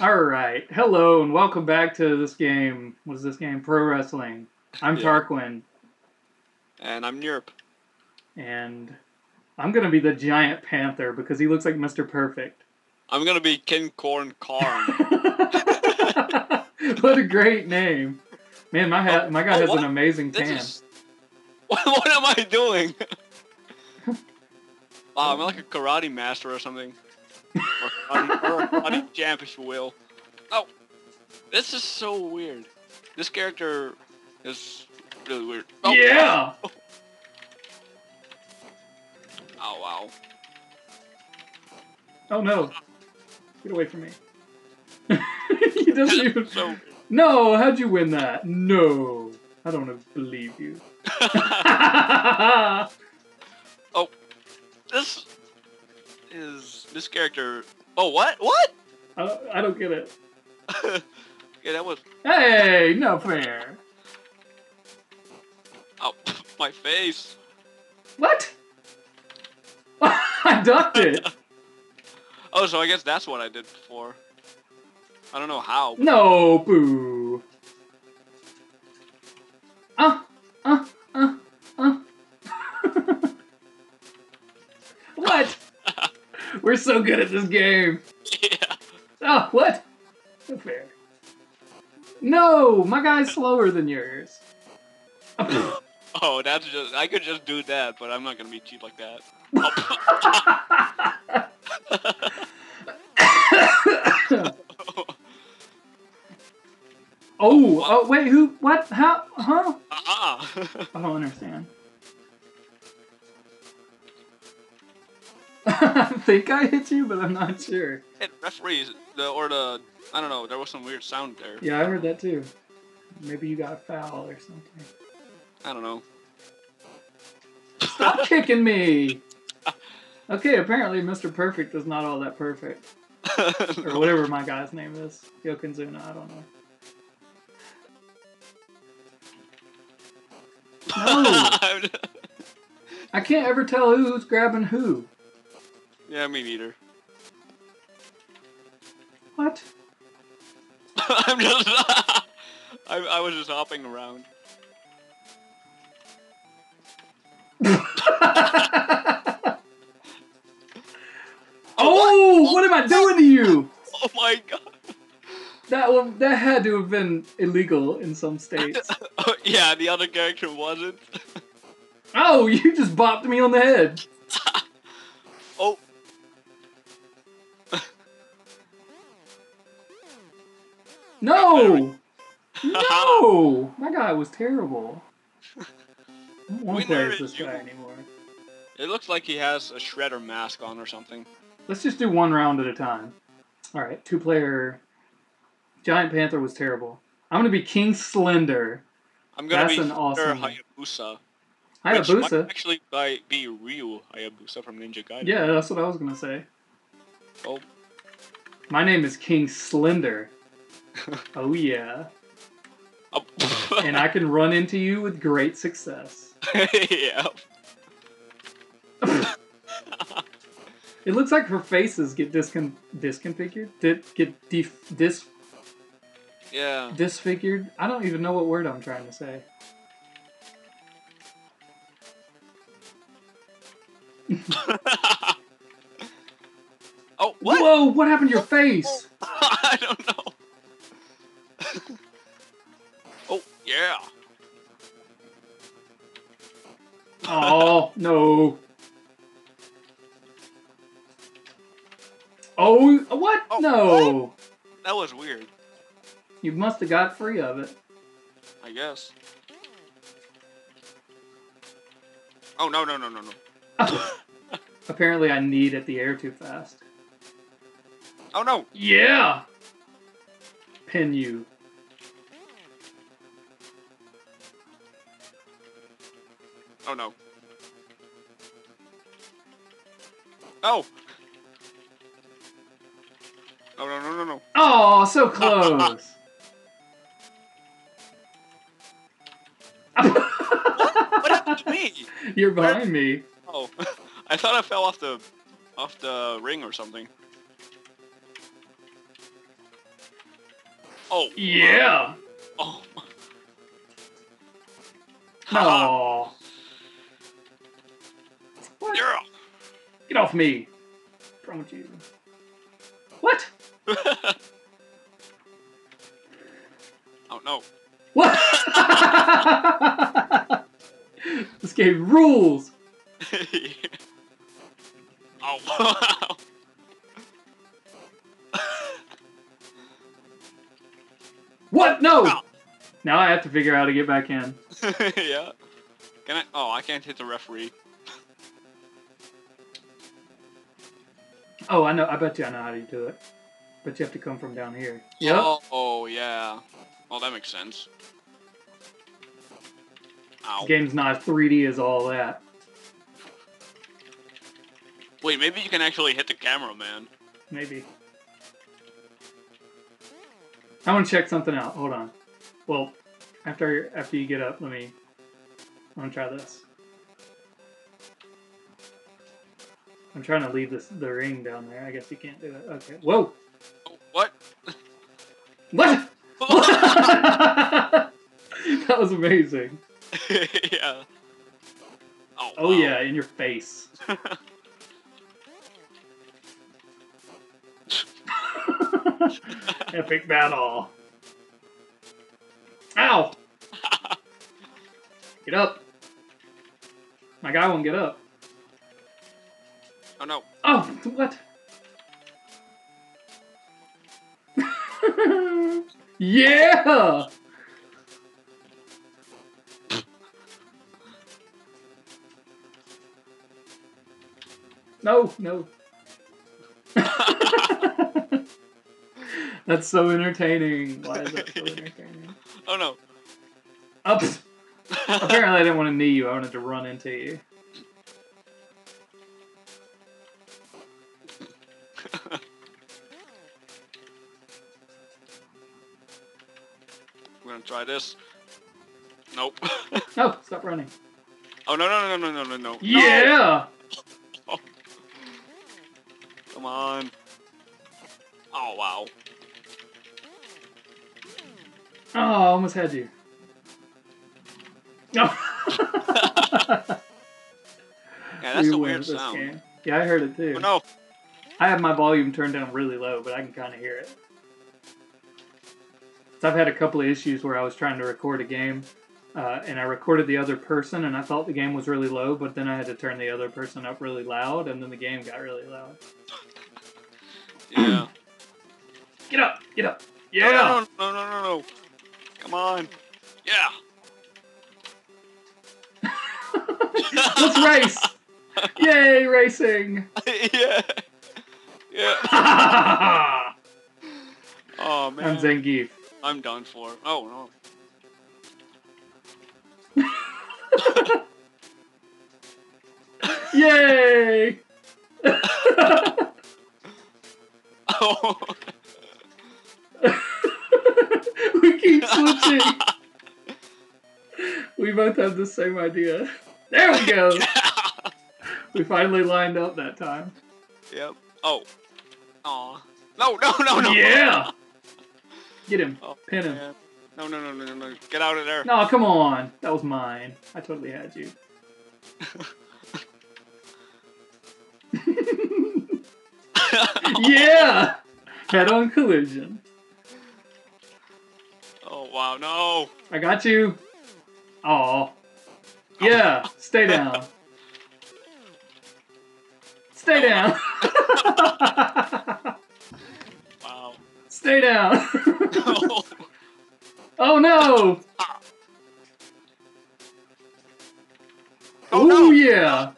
Alright, hello and welcome back to this game. What is this game? Pro Wrestling. I'm Tarquin. And I'm Niurp. And I'm going to be the Giant Panther because he looks like Mr. Perfect. I'm going to be Kin Corn Karn. What a great name. Man, my guy has an amazing tan. What am I doing? Wow, I'm like a karate master or something. Or a karate champ, if you will. Oh, this is so weird. This character is really weird. Oh, yeah! Wow. Oh, wow. Oh, no. Get away from me. He doesn't even... So... No, how'd you win that? No. I don't believe you. Oh. This... is this character... Oh, what? What? I don't get it. Yeah, that was... Hey, no fair. Oh, my face. What? I ducked it. Oh, so I guess that's what I did before. I don't know how. No, boo. What? We're so good at this game. Yeah. Oh, what? No fair. No, my guy's slower than yours. Oh, that's just... I could just do that, but I'm not going to be cheap like that. Oh, wait, who? What? How? Huh? I don't understand. I think I hit you, but I'm not sure. It referees, I don't know, there was some weird sound there. Yeah, I heard that too. Maybe you got a foul or something. I don't know. Stop kicking me! Okay, apparently Mr. Perfect is not all that perfect. Or whatever my guy's name is. Yokozuna, I don't know. No! I can't ever tell who's grabbing who. Yeah, me neither. What? I'm just... I was just hopping around. Oh, what am I doing to you? Oh my god! That had to have been illegal in some states. Oh, yeah, the other character wasn't. Oh, you just bopped me on the head. Oh. No! No! My guy was terrible. I don't want to play as this guy anymore. It looks like he has a shredder mask on or something. Let's just do one round at a time. Alright, two-player... Giant Panther was terrible. I'm going to be King Slender. I'm going to be Mr. Hayabusa. Hayabusa? Which might actually be Ryu Hayabusa from Ninja Gaiden. Yeah, that's what I was going to say. Oh. My name is King Slender. Oh, yeah. And I can run into you with great success. Yeah. It looks like her faces get disconfigured. Disfigured. I don't even know what word I'm trying to say. Oh, what? Whoa! What happened to your face? I don't know. Yeah. Oh, no. Oh, what? Oh, no. What? That was weird. You must have got free of it. I guess. Oh, no, no, no, no, no. Apparently I kneed at the air too fast. Oh, no. Yeah. Pin you. Oh no. Oh! Oh no no no no. Oh, so close! What happened to me? You're behind me. Oh. I thought I fell off the ring or something. Oh. Yeah. Oh. No. What? Yeah. Get off me. What's wrong with you? What? Oh no. What? This game rules. Yeah. Oh wow. What? No. Oh. Now I have to figure out how to get back in. Yeah. Can I? Oh, I can't hit the referee. Oh, I know. I bet you I know how to do it. But you have to come from down here. Yep. Oh, yeah. Well, that makes sense. Ow. This game's not as 3D as all that. Wait, maybe you can actually hit the camera, man. Maybe. I want to check something out. Hold on. Well, after you get up, I'm gonna try this. I'm trying to leave the ring down there. I guess you can't do it. Okay. Whoa. What? What? That was amazing. Yeah. Oh, oh wow. Yeah, in your face. Epic battle. Ow! Get up. My guy won't get up. Oh no. Oh, what? Yeah! No, no. That's so entertaining. Why is that so entertaining? Oh no. Up. Apparently I didn't want to knee you, I wanted to run into you. We're gonna try this. Nope. No, stop running. Oh no no no no no no no. Yeah. No. Come on. Oh wow. Oh, I almost had you. No. Yeah, that's a weird sound. Game. Yeah, I heard it too. Oh, no. I have my volume turned down really low, but I can kind of hear it. So I've had a couple of issues where I was trying to record a game, and I recorded the other person, and I thought the game was really low, but then I had to turn the other person up really loud, and then the game got really loud. Yeah. Get up! Get up! Yeah! No, no, no, no, no, no. Come on. Yeah! Let's race! Yay, racing! Yeah! Yeah! Oh, man. I'm Zangief. I'm done for. Oh, no. Yay! Oh. We keep switching. We both have the same idea. There we go. We finally lined up that time. Yep. Oh. Aw. No, no, no, no. Yeah. Get him. Oh, pin him. Man. No, no, no, no, no. Get out of there. No, come on. That was mine. I totally had you. Yeah. Head-on collision. Oh, wow. No. I got you. Aw. Yeah. Stay down. Stay down. Wow. Stay down. No. Oh, no. Oh, no. Yeah.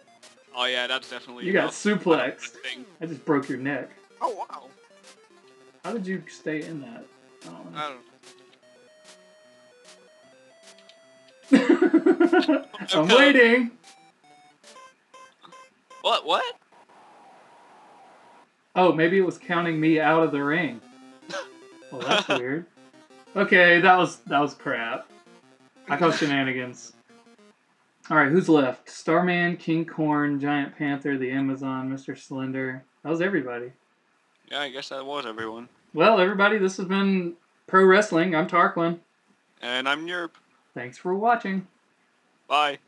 Oh, yeah. That's definitely... You got suplexed. I just broke your neck. Oh, wow. How did you stay in that? I don't know. I don't know. I'm waiting. What? What? Oh, maybe it was counting me out of the ring. Well, that's weird. Okay, that was crap. I call shenanigans. All right, who's left? Starman, King Corn, Giant Panther, the Amazon, Mr. Slender. That was everybody. Yeah, I guess that was everyone. Well, everybody, this has been Pro Wrestling, I'm Tarquin. And I'm Niurp. Thanks for watching. Bye.